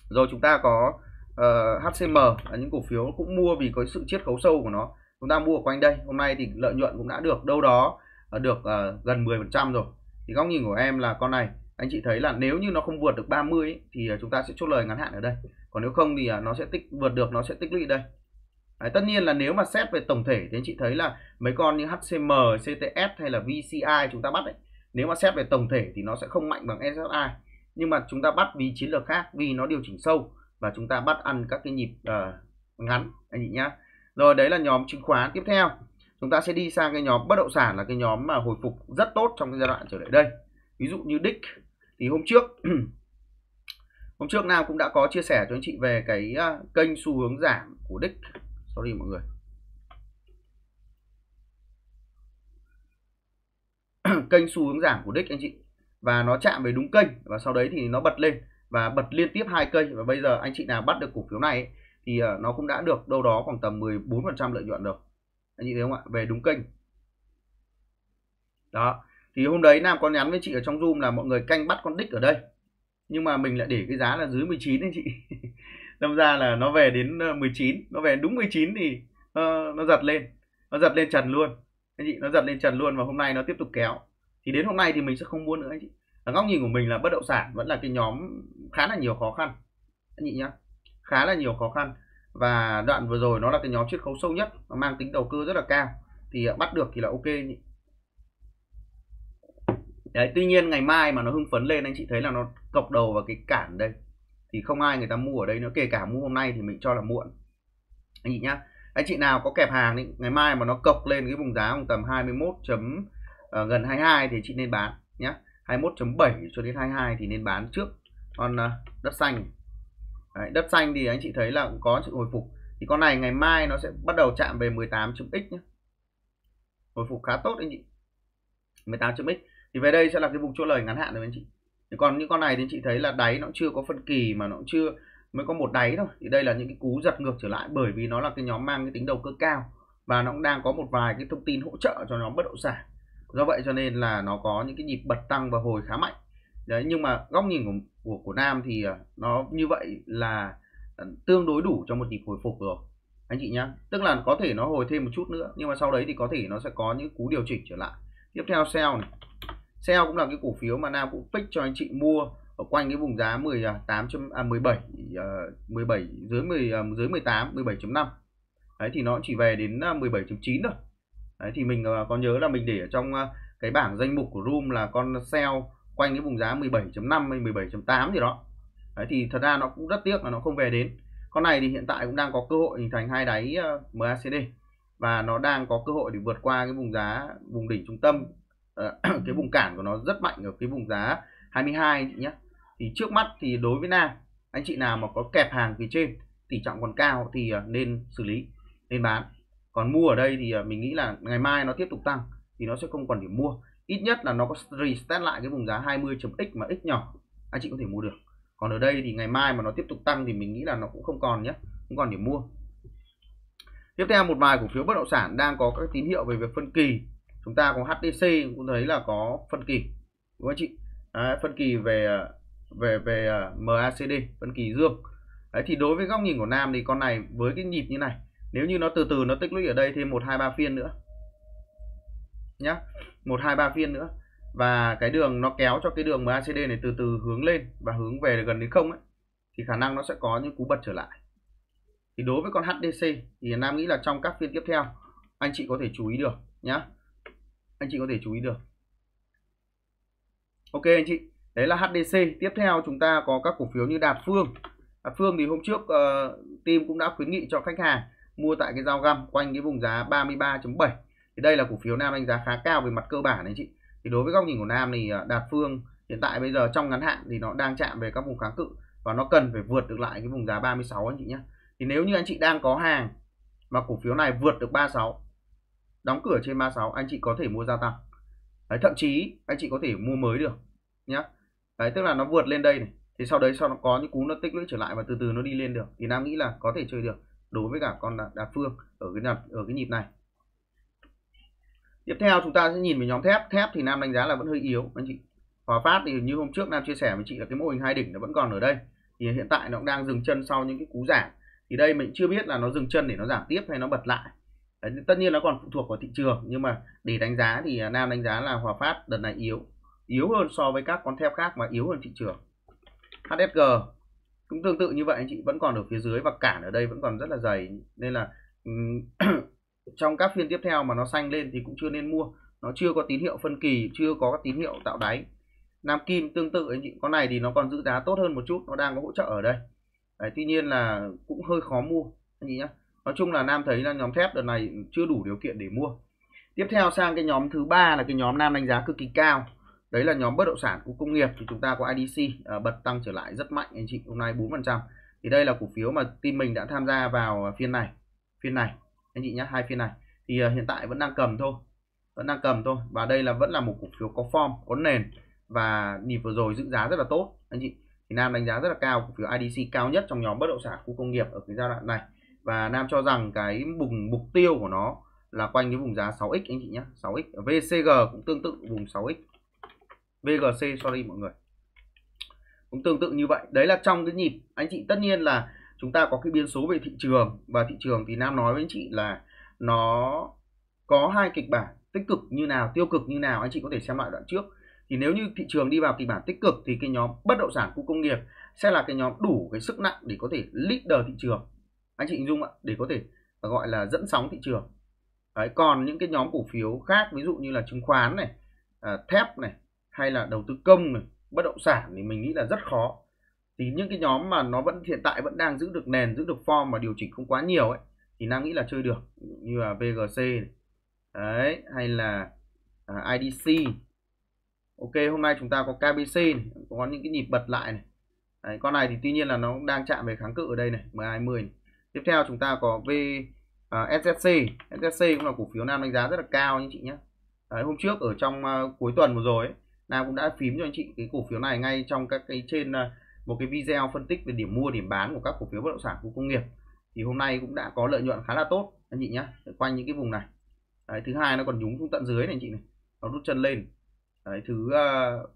Rồi chúng ta có uh, hát xê em là những cổ phiếu cũng mua vì có sự chiết khấu sâu của nó, chúng ta mua ở quanh đây, hôm nay thì lợi nhuận cũng đã được đâu đó uh, được uh, gần mười phần trăm rồi. Thì góc nhìn của em là con này anh chị thấy là nếu như nó không vượt được ba mươi ấy, thì chúng ta sẽ chốt lời ngắn hạn ở đây, còn nếu không thì uh, nó sẽ tích vượt được nó sẽ tích lũy đây. Đấy, tất nhiên là nếu mà xét về tổng thể thì anh chị thấy là mấy con như hát xê em, xê tê ét hay là vê xê i chúng ta bắt ấy, nếu mà xét về tổng thể thì nó sẽ không mạnh bằng ét ét i, nhưng mà chúng ta bắt vì chiến lược khác, vì nó điều chỉnh sâu và chúng ta bắt ăn các cái nhịp uh, ngắn anh chị nhá. Rồi đấy là nhóm chứng khoán. Tiếp theo chúng ta sẽ đi sang cái nhóm bất động sản, là cái nhóm mà hồi phục rất tốt trong cái giai đoạn trở lại đây. Ví dụ như Dick thì hôm trước hôm trước Nam cũng đã có chia sẻ cho anh chị về cái uh, kênh xu hướng giảm của Dick. Sorry mọi người. Kênh xu hướng giảm của Dick anh chị, và nó chạm về đúng kênh và sau đấy thì nó bật lên và bật liên tiếp hai kênh, và bây giờ anh chị nào bắt được cổ phiếu này ấy, thì nó cũng đã được đâu đó khoảng tầm mười bốn phần trăm lợi nhuận rồi. Anh chị thấy không ạ? Về đúng kênh. Đó, thì hôm đấy Nam có nhắn với chị ở trong Zoom là mọi người canh bắt con Dick ở đây. Nhưng mà mình lại để cái giá là dưới mười chín anh chị. Đâm ra là nó về đến mười chín, nó về đúng mười chín thì uh, nó giật lên, nó giật lên trần luôn. Anh chị, nó giật lên trần luôn và hôm nay nó tiếp tục kéo. Thì đến hôm nay thì mình sẽ không mua nữa anh chị. Ở góc nhìn của mình là bất động sản vẫn là cái nhóm khá là nhiều khó khăn anh chị nhá, khá là nhiều khó khăn, và đoạn vừa rồi nó là cái nhóm chiết khấu sâu nhất, nó mang tính đầu cơ rất là cao, thì bắt được thì là ok anh chị. Đấy, tuy nhiên ngày mai mà nó hưng phấn lên anh chị thấy là nó cộc đầu vào cái cản đây thì không ai người ta mua ở đây nữa, kể cả mua hôm nay thì mình cho là muộn anh chị nhá. Anh chị nào có kẹp hàng ấy, ngày mai mà nó cộc lên cái vùng giá khoảng tầm hai mươi mốt chấm uh, gần hai mươi hai thì chị nên bán nhá, hai mươi mốt chấm bảy cho đến hai mươi hai thì nên bán trước. Còn uh, đất xanh, đấy, đất xanh thì anh chị thấy là cũng có sự hồi phục, thì con này ngày mai nó sẽ bắt đầu chạm về mười tám chấm x nhé, hồi phục khá tốt anh chị, mười tám chấm x thì về đây sẽ là cái vùng chốt lời ngắn hạn rồi anh chị. Thì còn những con này thì anh chị thấy là đáy nó chưa có phân kỳ, mà nó cũng chưa, mới có một đáy thôi, thì đây là những cái cú giật ngược trở lại, bởi vì nó là cái nhóm mang cái tính đầu cơ cao và nó cũng đang có một vài cái thông tin hỗ trợ cho nhóm bất động sản, do vậy cho nên là nó có những cái nhịp bật tăng và hồi khá mạnh. Đấy, nhưng mà góc nhìn của, của của Nam thì nó như vậy là tương đối đủ cho một nhịp hồi phục rồi anh chị nhá, tức là có thể nó hồi thêm một chút nữa nhưng mà sau đấy thì có thể nó sẽ có những cú điều chỉnh trở lại. Tiếp theo sell này, sell cũng là cái cổ phiếu mà Nam cũng fix cho anh chị mua ở quanh cái vùng giá mười tám, mười bảy, mười bảy dưới mười dưới mười tám, mười bảy chấm năm. Đấy thì nó chỉ về đến mười bảy chấm chín thôi. Đấy thì mình có nhớ là mình để ở trong cái bảng danh mục của room là con sell quanh cái vùng giá mười bảy chấm năm hay mười bảy chấm tám gì đó. Đấy thì thật ra nó cũng rất tiếc là nó không về đến. Con này thì hiện tại cũng đang có cơ hội hình thành hai đáy em a xê đê và nó đang có cơ hội để vượt qua cái vùng giá, vùng đỉnh trung tâm, cái vùng cản của nó rất mạnh ở cái vùng giá hai mươi hai anh chị nhé. Thì trước mắt thì đối với Nam, anh chị nào mà có kẹp hàng phía trên tỷ trọng còn cao thì nên xử lý, nên bán. Còn mua ở đây thì mình nghĩ là ngày mai nó tiếp tục tăng thì nó sẽ không còn điểm mua, ít nhất là nó có reset lại cái vùng giá hai mươi chấm x mà x nhỏ anh chị có thể mua được. Còn ở đây thì ngày mai mà nó tiếp tục tăng thì mình nghĩ là nó cũng không còn nhé, không còn điểm mua. Tiếp theo, một vài cổ phiếu bất động sản đang có các tín hiệu về việc phân kỳ. Chúng ta có hát đê xê cũng thấy là có phân kỳ, đúng không chị? Đấy, phân kỳ về về về em a xê đê, phân kỳ dương. Đấy, thì đối với góc nhìn của Nam thì con này với cái nhịp như này, nếu như nó từ từ nó tích lũy ở đây thêm một hai ba phiên nữa nhá, một hai ba phiên nữa, và cái đường nó kéo cho cái đường em a xê đê này từ từ hướng lên và hướng về gần đến không ấy, thì khả năng nó sẽ có những cú bật trở lại. Thì đối với con hát đê xê thì Nam nghĩ là trong các phiên tiếp theo anh chị có thể chú ý được nhá, anh chị có thể chú ý được. Ok anh chị, đấy là hát đê xê. Tiếp theo chúng ta có các cổ phiếu như Đạt Phương. Đạt Phương thì hôm trước uh, team cũng đã khuyến nghị cho khách hàng mua tại cái giao găm quanh cái vùng giá ba mươi ba chấm bảy. Thì đây là cổ phiếu Nam đánh giá khá cao về mặt cơ bản anh chị. Thì đối với góc nhìn của Nam thì Đạt Phương hiện tại bây giờ trong ngắn hạn thì nó đang chạm về các vùng kháng cự và nó cần phải vượt được lại cái vùng giá ba mươi sáu anh chị nhé. Thì nếu như anh chị đang có hàng mà cổ phiếu này vượt được ba mươi sáu, đóng cửa trên ba mươi sáu, anh chị có thể mua gia tăng. Đấy, thậm chí anh chị có thể mua mới được nhé. Đấy, tức là nó vượt lên đây này, thì sau đấy sau nó có những cú nó tích lũy trở lại và từ từ nó đi lên được, thì Nam nghĩ là có thể chơi được đối với cả con Đạt Phương ở cái ở cái nhịp này. Tiếp theo chúng ta sẽ nhìn về nhóm thép. Thép thì Nam đánh giá là vẫn hơi yếu anh chị. Hòa Phát thì như hôm trước Nam chia sẻ với chị là cái mô hình hai đỉnh nó vẫn còn ở đây, thì hiện tại nó cũng đang dừng chân sau những cái cú giảm. Thì đây mình chưa biết là nó dừng chân để nó giảm tiếp hay nó bật lại. Đấy, tất nhiên nó còn phụ thuộc vào thị trường, nhưng mà để đánh giá thì Nam đánh giá là Hòa Phát đợt này yếu, yếu hơn so với các con thép khác mà yếu hơn thị trường. hát ét giê cũng tương tự như vậy anh chị, vẫn còn ở phía dưới và cản ở đây vẫn còn rất là dày, nên là trong các phiên tiếp theo mà nó xanh lên thì cũng chưa nên mua, nó chưa có tín hiệu phân kỳ, chưa có các tín hiệu tạo đáy. Nam Kim tương tự anh chị, con này thì nó còn giữ giá tốt hơn một chút, nó đang có hỗ trợ ở đây. Đấy, tuy nhiên là cũng hơi khó mua anh chị nhá. Nói chung là Nam thấy là nhóm thép đợt này chưa đủ điều kiện để mua. Tiếp theo sang cái nhóm thứ ba là cái nhóm Nam đánh giá cực kỳ cao, đấy là nhóm bất động sản của công nghiệp. Thì chúng ta có i đê xê à, bật tăng trở lại rất mạnh anh chị, hôm nay bốn phần trăm. Thì đây là cổ phiếu mà team mình đã tham gia vào phiên này, phiên này anh chị nhé, hai phiên này thì uh, hiện tại vẫn đang cầm thôi, vẫn đang cầm thôi. Và đây là vẫn là một cổ phiếu có form, có nền và nhịp vừa rồi giữ giá rất là tốt anh chị. Thì Nam đánh giá rất là cao cổ phiếu i đê xê, cao nhất trong nhóm bất động sản khu công nghiệp ở cái giai đoạn này, và Nam cho rằng cái vùng mục tiêu của nó là quanh cái vùng giá sáu x anh chị nhé, sáu x. vê xê giê cũng tương tự vùng sáu x, vê giê xê sorry mọi người, cũng tương tự như vậy. Đấy là trong cái nhịp anh chị. Tất nhiên là chúng ta có cái biến số về thị trường, và thị trường thì Nam nói với anh chị là nó có hai kịch bản, tích cực như nào, tiêu cực như nào. Anh chị có thể xem lại đoạn trước. Thì nếu như thị trường đi vào kịch bản tích cực thì cái nhóm bất động sản khu công nghiệp sẽ là cái nhóm đủ cái sức nặng để có thể leader thị trường, anh chị hình dung ạ, để có thể gọi là dẫn sóng thị trường. Đấy, còn những cái nhóm cổ phiếu khác ví dụ như là chứng khoán này, à, thép này, hay là đầu tư công này, bất động sản thì mình nghĩ là rất khó. Thì những cái nhóm mà nó vẫn hiện tại vẫn đang giữ được nền, giữ được form mà điều chỉnh không quá nhiều ấy, thì Nam nghĩ là chơi được, như là vê giê xê này. Đấy, hay là à, i đê xê. Ok, hôm nay chúng ta có ca bê xê này, có những cái nhịp bật lại này. Đấy, con này thì tuy nhiên là nó đang chạm về kháng cự ở đây này, mười hai mươi này. Tiếp theo chúng ta có V, à, ét ét xê. ét ét xê cũng là cổ phiếu Nam đánh giá rất là cao anh chị nhé. Đấy, hôm trước ở trong uh, cuối tuần vừa rồi ấy, Nam cũng đã phím cho anh chị cái cổ phiếu này ngay trong các cái trên uh, một cái video phân tích về điểm mua điểm bán của các cổ phiếu bất động sản khu công nghiệp. Thì hôm nay cũng đã có lợi nhuận khá là tốt anh chị nhé, quanh những cái vùng này. Đấy, thứ hai nó còn nhúng xuống tận dưới này anh chị này, nó rút chân lên. Đấy, thứ uh,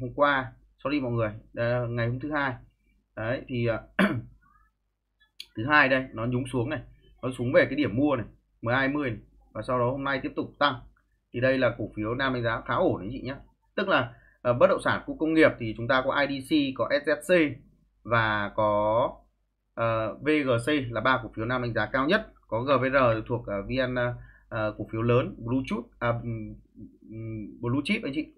hôm qua sorry mọi người, đấy, ngày hôm thứ hai đấy thì uh, thứ hai đây nó nhúng xuống này, nó xuống về cái điểm mua này mười hai mươi này, và sau đó hôm nay tiếp tục tăng. Thì đây là cổ phiếu Nam đánh giá khá ổn anh chị nhé, tức là uh, bất động sản khu công nghiệp thì chúng ta có i đê xê, có ét ét xê và có uh, vê giê xê là ba cổ phiếu Nam đánh giá cao nhất. Có giê vê rờ thuộc uh, vê en uh, cổ phiếu lớn blue chip, uh, blue chip anh chị,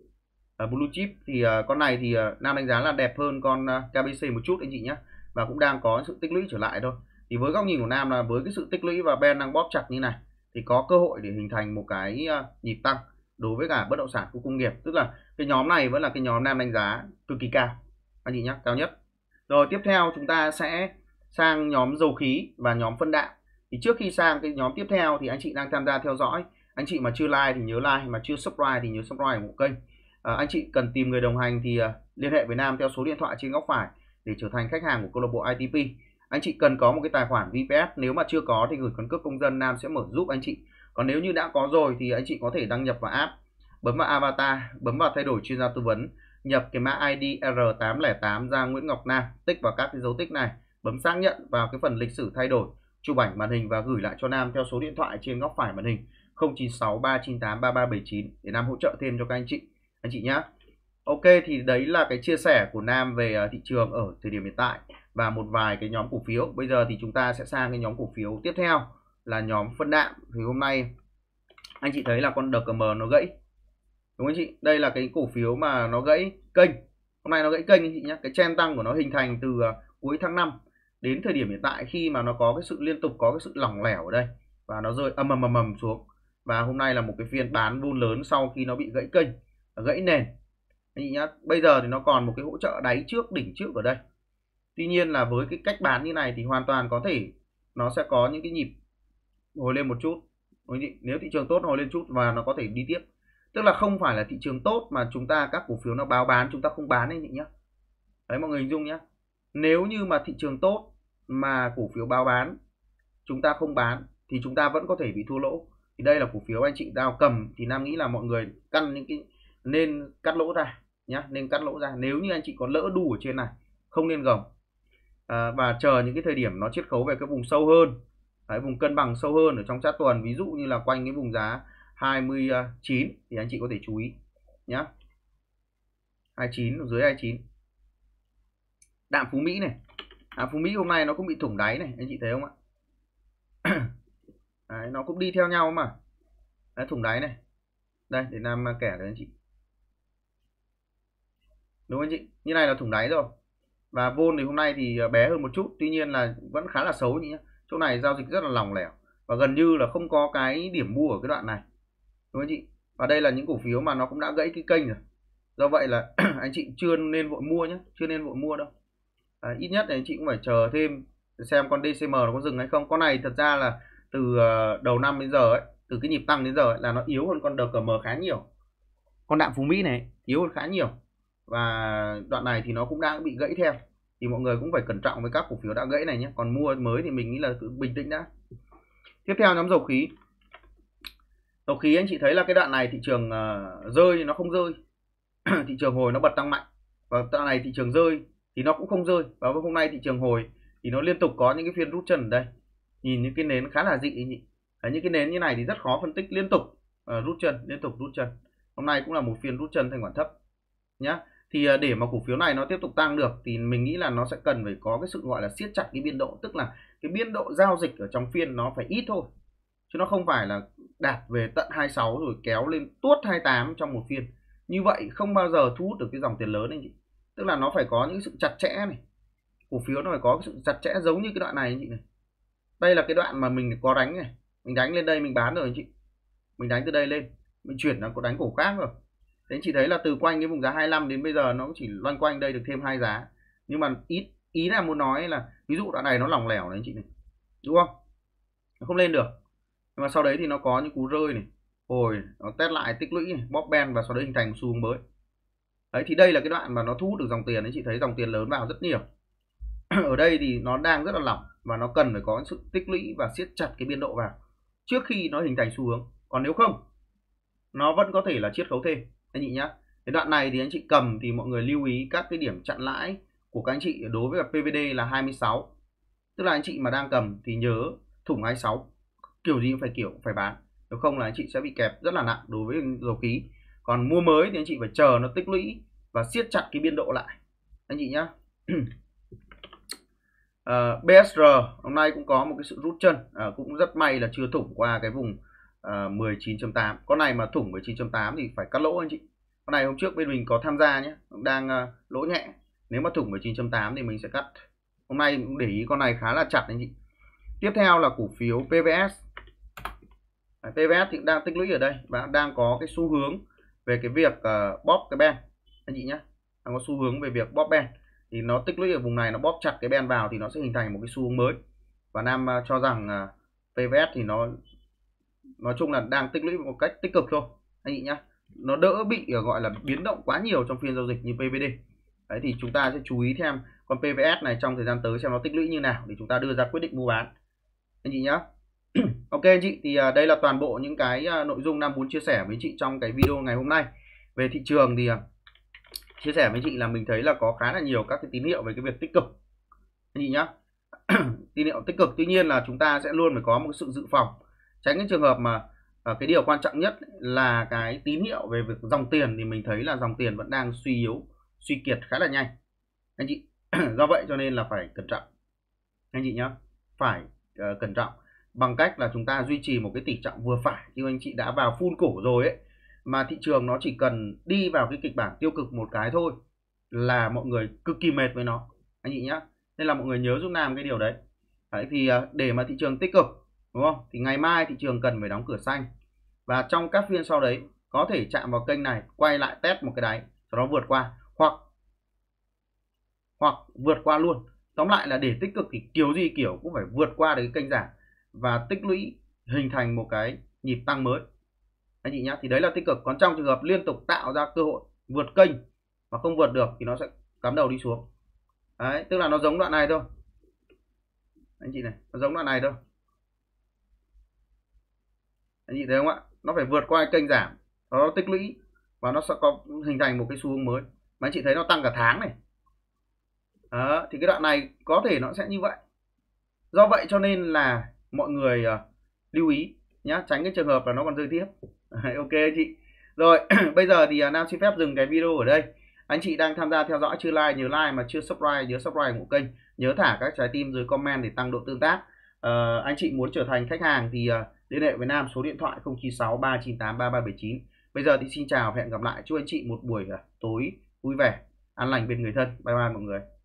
uh, blue chip thì uh, con này thì uh, Nam đánh giá là đẹp hơn con uh, ca bê xê một chút anh chị nhé, và cũng đang có sự tích lũy trở lại thôi. Thì với góc nhìn của Nam là với cái sự tích lũy và Ben đang bóp chặt như này thì có cơ hội để hình thành một cái nhịp tăng đối với cả bất động sản khu công nghiệp, tức là cái nhóm này vẫn là cái nhóm Nam đánh giá cực kỳ cao anh chị nhé, cao nhất. Rồi tiếp theo chúng ta sẽ sang nhóm dầu khí và nhóm phân đạm. Thì trước khi sang cái nhóm tiếp theo thì anh chị đang tham gia theo dõi, anh chị mà chưa like thì nhớ like, mà chưa subscribe thì nhớ subscribe ủng hộ kênh. À, anh chị cần tìm người đồng hành thì uh, liên hệ với Nam theo số điện thoại trên góc phải để trở thành khách hàng của câu lạc bộ i tê pê. Anh chị cần có một cái tài khoản vê pê ét, nếu mà chưa có thì gửi căn cước công dân Nam sẽ mở giúp anh chị. Còn nếu như đã có rồi thì anh chị có thể đăng nhập vào app, bấm vào avatar, bấm vào thay đổi chuyên gia tư vấn, nhập cái mã i đê R tám không tám ra Nguyễn Ngọc Nam, tích vào các cái dấu tích này, bấm xác nhận vào cái phần lịch sử thay đổi, chụp ảnh màn hình và gửi lại cho Nam theo số điện thoại trên góc phải màn hình không chín sáu ba chín tám ba ba bảy chín để Nam hỗ trợ thêm cho các anh chị anh chị nhé. Ok, thì đấy là cái chia sẻ của Nam về thị trường ở thời điểm hiện tại và một vài cái nhóm cổ phiếu. Bây giờ thì chúng ta sẽ sang cái nhóm cổ phiếu tiếp theo là nhóm phân đạm. Thì hôm nay anh chị thấy là con đê xê em nó gãy, đúng anh chị? Đây là cái cổ phiếu mà nó gãy kênh, hôm nay nó gãy kênh anh chị nhé. Cái trend tăng của nó hình thành từ cuối tháng năm đến thời điểm hiện tại, khi mà nó có cái sự liên tục có cái sự lỏng lẻo ở đây và nó rơi ầm ầm ầm ầm xuống, và hôm nay là một cái phiên bán vun lớn sau khi nó bị gãy kênh, gãy nền anh chị nhá. Bây giờ thì nó còn một cái hỗ trợ đáy trước, đỉnh trước ở đây. Tuy nhiên là với cái cách bán như này thì hoàn toàn có thể nó sẽ có những cái nhịp hồi lên một chút, nếu thị trường tốt hồi lên chút và nó có thể đi tiếp. Tức là không phải là thị trường tốt mà chúng ta các cổ phiếu nó báo bán chúng ta không bán anh chị nhá. Đấy, mọi người hình dung nhá. Nếu như mà thị trường tốt mà cổ phiếu báo bán chúng ta không bán thì chúng ta vẫn có thể bị thua lỗ. Thì đây là cổ phiếu anh chị nào cầm thì Nam nghĩ là mọi người căn những cái nên cắt lỗ ra nhá, nên cắt lỗ ra. Nếu như anh chị có lỡ đu ở trên này không nên gồng, à, và chờ những cái thời điểm nó chiết khấu về cái vùng sâu hơn, cái vùng cân bằng sâu hơn ở trong chart tuần, ví dụ như là quanh cái vùng giá hai mươi chín thì anh chị có thể chú ý nhá. hai mươi chín, dưới hai mươi chín. Đạm Phú Mỹ này, Đạm Phú Mỹ hôm nay nó cũng bị thủng đáy này, anh chị thấy không ạ? Đấy, nó cũng đi theo nhau mà. Đấy, thủng đáy này, đây để Nam kẻ cho anh chị, đúng anh chị, như này là thủng đáy rồi. Và vol thì hôm nay thì bé hơn một chút, tuy nhiên là vẫn khá là xấu nhỉ. Chỗ này giao dịch rất là lỏng lẻo và gần như là không có cái điểm mua ở cái đoạn này, đúng anh chị. Và đây là những cổ phiếu mà nó cũng đã gãy cái kênh rồi, do vậy là anh chị chưa nên vội mua nhé, chưa nên vội mua đâu. À, ít nhất là anh chị cũng phải chờ thêm xem con đê xê em nó có dừng hay không. Con này thật ra là từ đầu năm đến giờ ấy, từ cái nhịp tăng đến giờ ấy, là nó yếu hơn con đê xê em khá nhiều. Con Đạm Phú Mỹ này yếu hơn khá nhiều, và đoạn này thì nó cũng đã bị gãy theo, thì mọi người cũng phải cẩn trọng với các cổ phiếu đã gãy này nhé. Còn mua mới thì mình nghĩ là cứ bình tĩnh đã. Tiếp theo nhóm dầu khí. Dầu khí anh chị thấy là cái đoạn này thị trường uh, rơi nó không rơi, thị trường hồi nó bật tăng mạnh, và đoạn này thị trường rơi thì nó cũng không rơi, và hôm nay thị trường hồi thì nó liên tục có những cái phiên rút chân ở đây. Nhìn những cái nến khá là dị anh chị. À, những cái nến như này thì rất khó phân tích, liên tục uh, rút chân, liên tục rút chân. Hôm nay cũng là một phiên rút chân thanh khoản thấp nhá. Thì để mà cổ phiếu này nó tiếp tục tăng được thì mình nghĩ là nó sẽ cần phải có cái sự gọi là siết chặt cái biên độ, tức là cái biên độ giao dịch ở trong phiên nó phải ít thôi, chứ nó không phải là đạt về tận hai mươi sáu rồi kéo lên tuốt hai mươi tám trong một phiên. Như vậy không bao giờ thu hút được cái dòng tiền lớn anh chị. Tức là nó phải có những sự chặt chẽ này, cổ phiếu nó phải có sự chặt chẽ, giống như cái đoạn này anh chị này. Đây là cái đoạn mà mình có đánh này, mình đánh lên đây mình bán rồi anh chị, mình đánh từ đây lên mình chuyển sang có đánh cổ khác rồi. Thế anh chị thấy là từ quanh cái vùng giá hai mươi lăm đến bây giờ nó cũng chỉ loanh quanh đây được thêm hai giá. Nhưng mà ý, ý là muốn nói là ví dụ đoạn này nó lỏng lẻo này anh chị này, đúng không? Nó không lên được. Nhưng mà sau đấy thì nó có những cú rơi này, hồi nó test lại tích lũy này, bóp ben và sau đấy hình thành một xu hướng mới. Đấy, thì đây là cái đoạn mà nó thu hút được dòng tiền. Anh chị thấy dòng tiền lớn vào rất nhiều. Ở đây thì nó đang rất là lỏng và nó cần phải có sự tích lũy và siết chặt cái biên độ vào trước khi nó hình thành xu hướng. Còn nếu không, nó vẫn có thể là chiết khấu thêm anh chị nhá. Cái đoạn này thì anh chị cầm thì mọi người lưu ý các cái điểm chặn lãi của các anh chị đối với pê vê đê là hai mươi sáu. Tức là anh chị mà đang cầm thì nhớ thủng hai mươi sáu, kiểu gì cũng phải kiểu phải bán, nếu không là anh chị sẽ bị kẹp rất là nặng đối với dầu khí. Còn mua mới thì anh chị phải chờ nó tích lũy và siết chặt cái biên độ lại anh chị nhá. à, bê ét rờ hôm nay cũng có một cái sự rút chân, à, cũng rất may là chưa thủng qua cái vùng Uh, mười chín chấm tám. Con này mà thủng mười chín chấm tám thì phải cắt lỗ anh chị. Con này hôm trước bên mình có tham gia nhé, đang uh, lỗ nhẹ. Nếu mà thủng mười chín chấm tám thì mình sẽ cắt. Hôm nay cũng để ý con này khá là chặt anh chị. Tiếp theo là cổ phiếu pê vê ét. à, pê vê ét thì đang tích lũy ở đây và đang có cái xu hướng về cái việc uh, bóp cái ben anh chị nhé. Đang có xu hướng về việc bóp ben, thì nó tích lũy ở vùng này, nó bóp chặt cái ben vào thì nó sẽ hình thành một cái xu hướng mới. Và Nam uh, cho rằng uh, pê vê ét thì nó nói chung là đang tích lũy một cách tích cực thôi anh chị nhá. Nó đỡ bị gọi là biến động quá nhiều trong phiên giao dịch như pê vê đê. Đấy, thì chúng ta sẽ chú ý thêm Còn pê vê ét này trong thời gian tới xem nó tích lũy như nào để chúng ta đưa ra quyết định mua bán anh chị nhé. Ok anh chị, thì đây là toàn bộ những cái nội dung Nam muốn chia sẻ với chị trong cái video ngày hôm nay. Về thị trường thì chia sẻ với chị là mình thấy là có khá là nhiều các cái tín hiệu về cái việc tích cực anh chị nhé. Tín hiệu tích cực, tuy nhiên là chúng ta sẽ luôn phải có một sự dự phòng, tránh cái trường hợp mà cái điều quan trọng nhất là cái tín hiệu về việc dòng tiền, thì mình thấy là dòng tiền vẫn đang suy yếu, suy kiệt khá là nhanh anh chị. Do vậy cho nên là phải cẩn trọng anh chị nhé, phải uh, cẩn trọng bằng cách là chúng ta duy trì một cái tỷ trọng vừa phải. Như anh chị đã vào full cổ rồi ấy, mà thị trường nó chỉ cần đi vào cái kịch bản tiêu cực một cái thôi là mọi người cực kỳ mệt với nó anh chị nhé. Nên là mọi người nhớ giúp Nam cái điều đấy. Đấy, thì để mà thị trường tích cực, đúng không, thì ngày mai thị trường cần phải đóng cửa xanh, và trong các phiên sau đấy có thể chạm vào kênh này, quay lại test một cái đáy, sau đó vượt qua hoặc hoặc vượt qua luôn. Tóm lại là để tích cực thì kiểu gì kiểu cũng phải vượt qua được cái kênh giảm và tích lũy hình thành một cái nhịp tăng mới anh chị nhé. Thì đấy là tích cực. Còn trong trường hợp liên tục tạo ra cơ hội vượt kênh mà không vượt được thì nó sẽ cắm đầu đi xuống. Đấy, tức là nó giống đoạn này thôi anh chị này, nó giống đoạn này thôi anh chị thấy không ạ. Nó phải vượt qua kênh giảm, nó tích lũy và nó sẽ có hình thành một cái xu hướng mới mà anh chị thấy nó tăng cả tháng này. Đó, thì cái đoạn này có thể nó sẽ như vậy. Do vậy cho nên là mọi người uh, lưu ý nhá, tránh cái trường hợp là nó còn rơi tiếp. Ok chị. Rồi bây giờ thì uh, Nam xin phép dừng cái video ở đây. Anh chị đang tham gia theo dõi chưa like nhớ like, mà chưa subscribe nhớ subscribe của kênh, nhớ thả các trái tim dưới comment để tăng độ tương tác. Uh, anh chị muốn trở thành khách hàng thì uh, liên hệ với Nam, số điện thoại không chín sáu ba chín tám ba ba bảy chín. Bây giờ thì xin chào, hẹn gặp lại, chúc anh chị một buổi uh, tối vui vẻ, an lành bên người thân. Bye bye mọi người.